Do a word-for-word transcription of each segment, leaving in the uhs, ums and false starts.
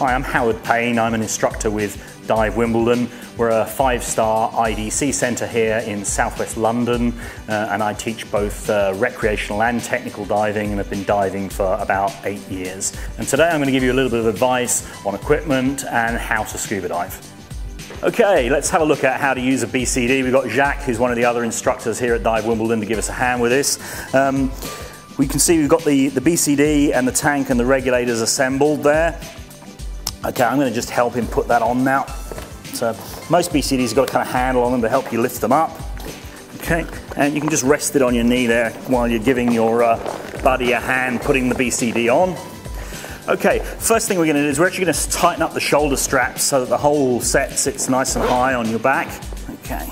Hi, I'm Howard Payne. I'm an instructor with Dive Wimbledon. We're a five-star I D C centre here in southwest London, uh, and I teach both uh, recreational and technical diving, and have been diving for about eight years. And today I'm going to give you a little bit of advice on equipment and how to scuba dive. Okay, let's have a look at how to use a B C D. We've got Jacques, who's one of the other instructors here at Dive Wimbledon, to give us a hand with this. Um, we can see we've got the, the B C D and the tank and the regulators assembled there. Okay, I'm going to just help him put that on now. So most B C Ds have got a kind of handle on them to help you lift them up. Okay, and you can just rest it on your knee there while you're giving your uh, buddy a hand putting the B C D on. Okay, first thing we're going to do is we're actually going to tighten up the shoulder straps so that the whole set sits nice and high on your back. Okay,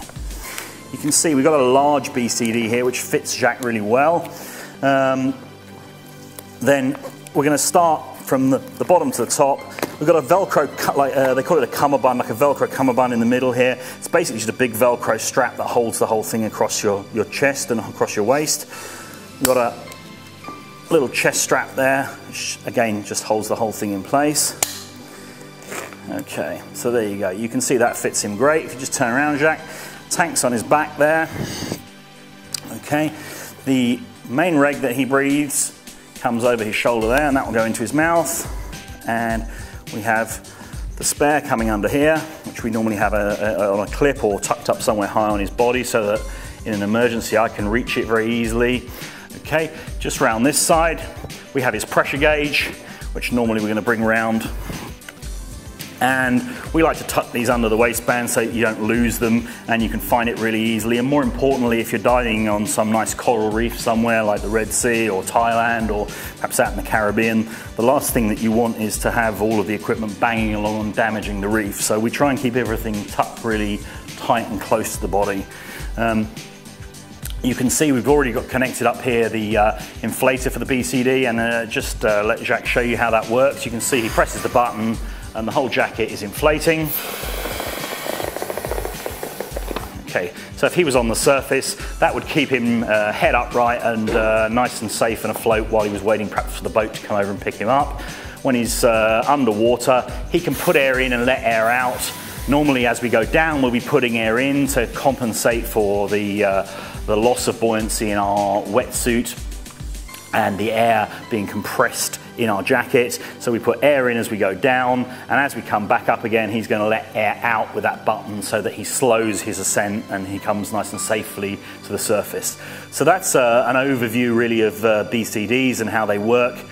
you can see we've got a large B C D here which fits Jacques really well. Um, then we're going to start from the, the bottom to the top. We've got a Velcro, like, uh, they call it a cummerbund, like a Velcro cummerbund in the middle here. It's basically just a big Velcro strap that holds the whole thing across your, your chest and across your waist. We've got a little chest strap there, which again just holds the whole thing in place. Okay, so there you go. You can see that fits him great. If you just turn around, Jacques. Tank's on his back there. Okay, the main reg that he breathes comes over his shoulder there, and that will go into his mouth. And we have the spare coming under here, which we normally have a, a, on a clip or tucked up somewhere high on his body so that in an emergency I can reach it very easily. Okay, just round this side, we have his pressure gauge, which normally we're gonna bring round. And we like to tuck these under the waistband so you don't lose them and you can find it really easily. And more importantly, if you're diving on some nice coral reef somewhere like the Red Sea or Thailand or perhaps out in the Caribbean, the last thing that you want is to have all of the equipment banging along and damaging the reef. So we try and keep everything tucked really tight and close to the body. Um, You can see we've already got connected up here the uh, inflator for the B C D, and uh, just uh, let Jacques show you how that works. You can see he presses the button and the whole jacket is inflating. Okay, so if he was on the surface, that would keep him uh, head upright and uh, nice and safe and afloat while he was waiting perhaps for the boat to come over and pick him up. When he's uh, underwater, he can put air in and let air out. Normally as we go down, we'll be putting air in to compensate for the uh, the loss of buoyancy in our wetsuit and the air being compressed in our jacket. So we put air in as we go down, and as we come back up again, he's going to let air out with that button so that he slows his ascent and he comes nice and safely to the surface. So that's uh, an overview really of uh, B C Ds and how they work.